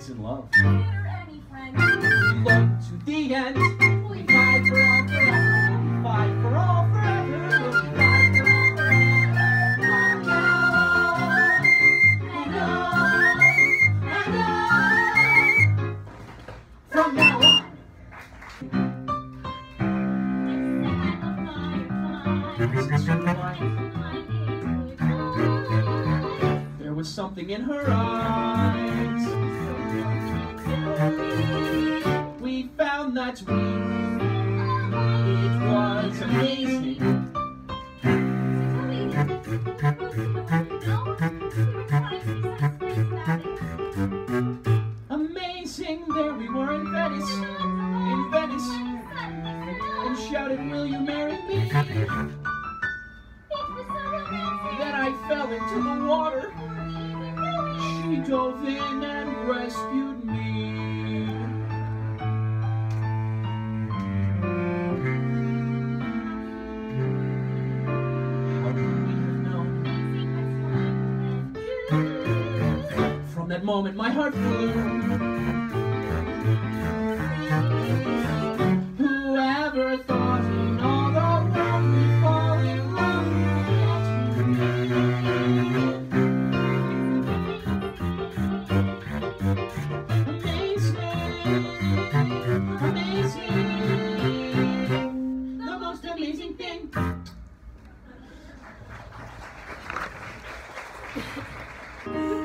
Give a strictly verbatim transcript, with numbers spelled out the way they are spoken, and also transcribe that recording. fights in love. Any friend, we look to the end. We fight for all forever. We fight for all forever. We fight for all forever. And on, and on. From now on. This set of mine, mine. There was something in her eyes. We found that we, it was amazing. Amazing, there we were in Venice, in Venice, and shouted, "Will you marry me?" Then I fell into the water. She dove in and rescued me. From that moment, my heart flew. Whoever thought in all the world we'd fall in love? Amazing, the most amazing thing.